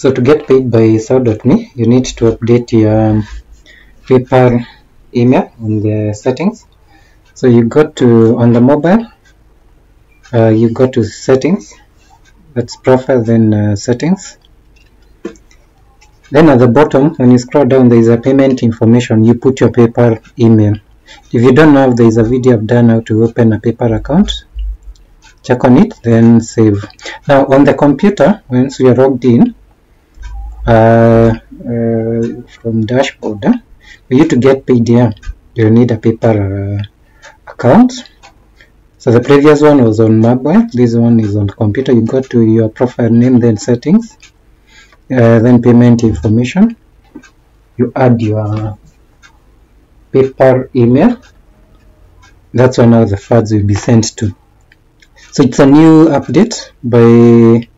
So to get paid by sound.me, you need to update your PayPal email in the settings. So you go to, on the mobile, you go to settings, that's profile, then settings. Then at the bottom, when you scroll down, there is a payment information. You put your PayPal email. If you don't know, there is a video I've done how to open a PayPal account. Check on it, then save. Now on the computer, once you are logged in, from dashboard, for you to get paid here, you need a PayPal account. So the previous one was on mobile, this one is on the computer. You go to your profile name, then settings, then payment information. You add your PayPal email. That's when all the funds will be sent to. So it's a new update by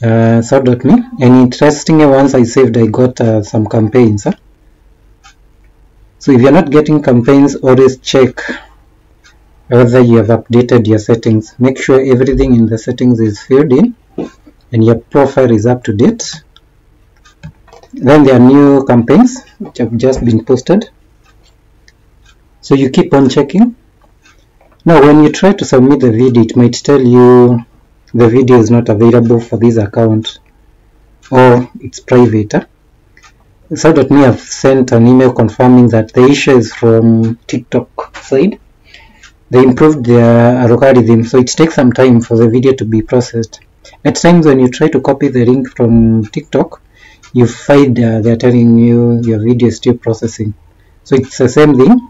sound.me, and interestingly, once I saved, I got some campaigns. So if you're not getting campaigns, always check whether you have updated your settings. Make sure everything in the settings is filled in and your profile is up to date. Then there are new campaigns which have just been posted, so you keep on checking. Now when you try to submit the video, it might tell you the video is not available for this account or it's private. Sound.me have sent an email confirming that the issue is from TikTok side. They improved their algorithm, so it takes some time for the video to be processed. At times when you try to copy the link from TikTok, you find they are telling you your video is still processing. So it's the same thing.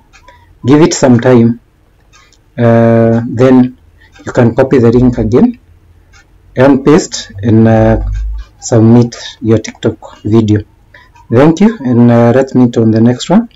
Give it some time. Then you can copy the link again and paste and submit your TikTok video. Thank you, and let's meet on the next one.